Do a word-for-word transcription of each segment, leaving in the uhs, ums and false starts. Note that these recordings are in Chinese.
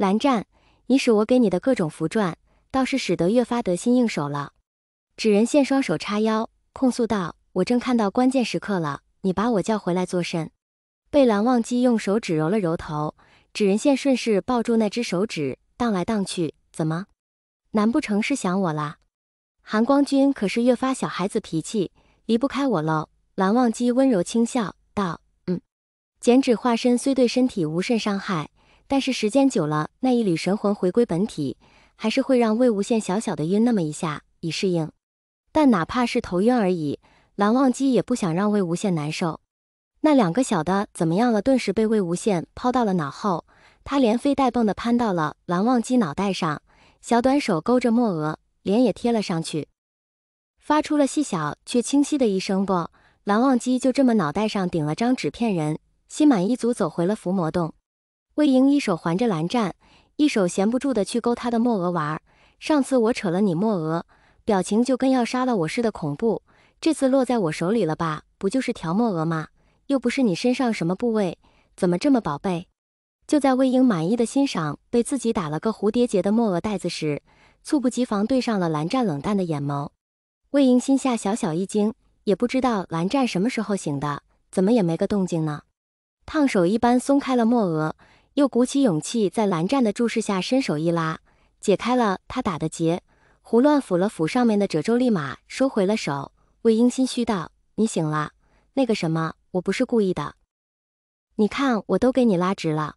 蓝湛，你使我给你的各种符篆，倒是使得越发得心应手了。”纸人现双手叉腰，控诉道：“我正看到关键时刻了，你把我叫回来作甚？”贝兰忘记用手指揉了揉头，纸人现顺势抱住那只手指，荡来荡去。怎么？难不成是想我啦？韩光君可是越发小孩子脾气，离不开我喽。蓝忘机温柔轻笑道：“嗯，剪纸化身虽对身体无甚伤害，但是时间久了，那一缕神魂回归本体，还是会让魏无羡小小的晕那么一下，以适应。但哪怕是头晕而已，蓝忘机也不想让魏无羡难受。”那两个小的怎么样了？顿时被魏无羡抛到了脑后，他连飞带蹦的攀到了蓝忘机脑袋上，小短手勾着墨额，脸也贴了上去，发出了细小却清晰的一声啵。蓝忘机就这么脑袋上顶了张纸片人，心满意足走回了伏魔洞。魏婴一手环着蓝湛，一手闲不住的去勾他的墨额玩。上次我扯了你墨额，表情就跟要杀了我似的恐怖，这次落在我手里了吧？不就是条墨额吗？又不是你身上什么部位，怎么这么宝贝？就在魏婴满意的欣赏被自己打了个蝴蝶结的墨额带子时，猝不及防对上了蓝湛冷淡的眼眸。魏婴心下小小一惊。也不知道蓝湛什么时候醒的，怎么也没个动静呢？烫手一般松开了墨额，又鼓起勇气在蓝湛的注视下伸手一拉，解开了他打的结，胡乱抚了抚上面的褶皱，立马收回了手。魏婴心虚道：“你醒了？那个什么，我不是故意的，你看我都给你拉直了。”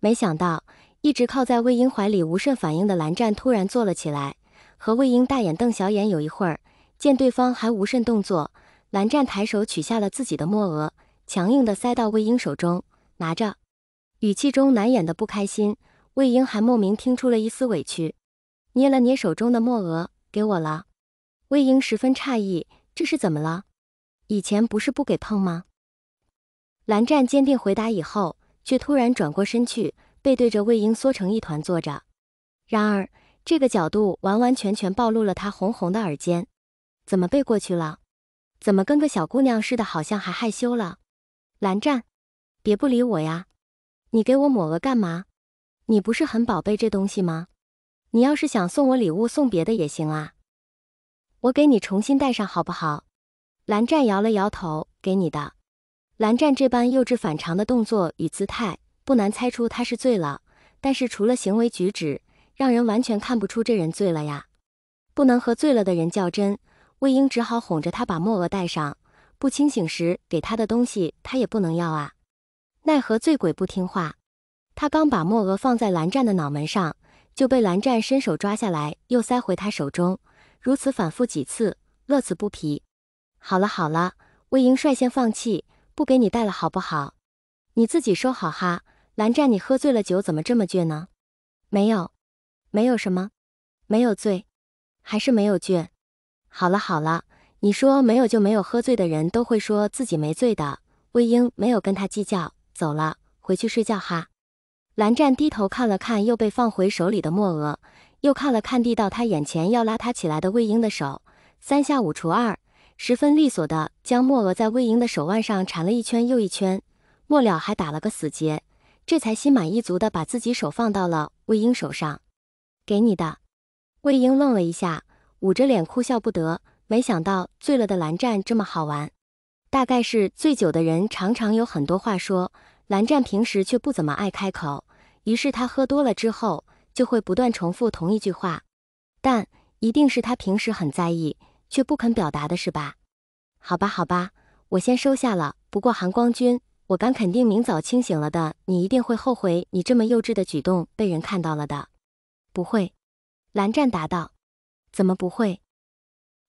没想到一直靠在魏婴怀里无甚反应的蓝湛突然坐了起来，和魏婴大眼瞪小眼有一会儿，见对方还无甚动作，蓝湛抬手取下了自己的墨额，强硬地塞到魏婴手中，拿着，语气中难掩的不开心。魏婴还莫名听出了一丝委屈，捏了捏手中的墨额，给我了。魏婴十分诧异，这是怎么了？以前不是不给碰吗？蓝湛坚定回答以后，却突然转过身去，背对着魏婴缩成一团坐着。然而，这个角度完完全全暴露了他红红的耳尖。怎么背过去了？怎么跟个小姑娘似的，好像还害羞了？蓝湛，别不理我呀！你给我抹额干嘛？你不是很宝贝这东西吗？你要是想送我礼物，送别的也行啊。我给你重新戴上好不好？蓝湛摇了摇头，给你的。蓝湛这般幼稚反常的动作与姿态，不难猜出他是醉了，但是除了行为举止，让人完全看不出这人醉了呀。不能和醉了的人较真。魏婴只好哄着他把墨额戴上，不清醒时给他的东西他也不能要啊。奈何醉鬼不听话，他刚把墨额放在蓝湛的脑门上，就被蓝湛伸手抓下来，又塞回他手中，如此反复几次，乐此不疲。好了好了，魏婴率先放弃，不给你戴了好不好？你自己收好哈。蓝湛，你喝醉了酒怎么这么倔呢？没有，没有什么，没有醉，还是没有倔。好了好了，你说没有就没有，喝醉的人都会说自己没醉的。魏婴没有跟他计较，走了，回去睡觉哈。蓝湛低头看了看又被放回手里的墨额，又看了看递到他眼前要拉他起来的魏婴的手，三下五除二，十分利索的将墨额在魏婴的手腕上缠了一圈又一圈，末了还打了个死结，这才心满意足的把自己手放到了魏婴手上。给你的。魏婴愣了一下，捂着脸哭笑不得，没想到醉了的蓝湛这么好玩。大概是醉酒的人常常有很多话说，蓝湛平时却不怎么爱开口，于是他喝多了之后就会不断重复同一句话。但一定是他平时很在意却不肯表达的是吧？好吧好吧，我先收下了。不过韩光君，我敢肯定明早清醒了的你一定会后悔你这么幼稚的举动被人看到了的。不会。蓝湛答道。怎么不会？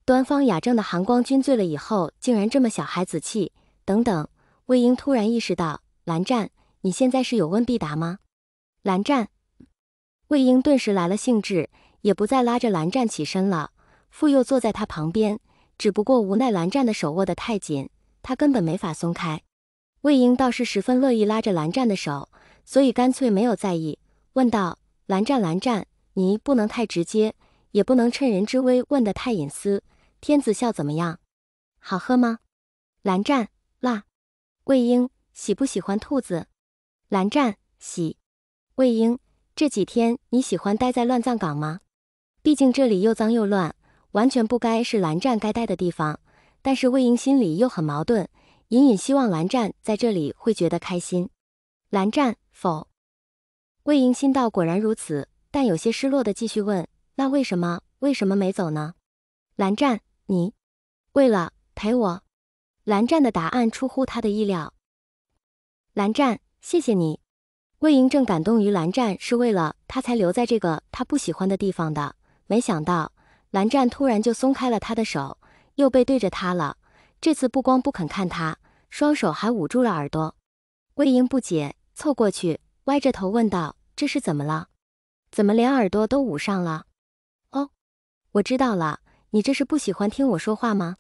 端方雅正的韩光君醉了以后竟然这么小孩子气。等等，魏婴突然意识到，蓝湛，你现在是有问必答吗？蓝湛。魏婴顿时来了兴致，也不再拉着蓝湛起身了，复又坐在他旁边，只不过无奈蓝湛的手握得太紧，他根本没法松开。魏婴倒是十分乐意拉着蓝湛的手，所以干脆没有在意，问道，蓝湛蓝湛，你不能太直接，也不能趁人之危问得太隐私。天子笑怎么样？好喝吗？蓝湛，辣。魏婴，喜不喜欢兔子？蓝湛，喜。魏婴，这几天你喜欢待在乱葬岗吗？毕竟这里又脏又乱，完全不该是蓝湛该待的地方。但是魏婴心里又很矛盾，隐隐希望蓝湛在这里会觉得开心。蓝湛，否？魏婴心道果然如此，但有些失落的继续问：“那为什么为什么没走呢？”蓝湛，你为了陪我。蓝湛的答案出乎他的意料。蓝湛，谢谢你。魏婴正感动于蓝湛是为了他才留在这个他不喜欢的地方的，没想到蓝湛突然就松开了他的手，又背对着他了。这次不光不肯看他，双手还捂住了耳朵。魏婴不解，凑过去，歪着头问道：“这是怎么了？怎么连耳朵都捂上了？”“哦，我知道了，你这是不喜欢听我说话吗？”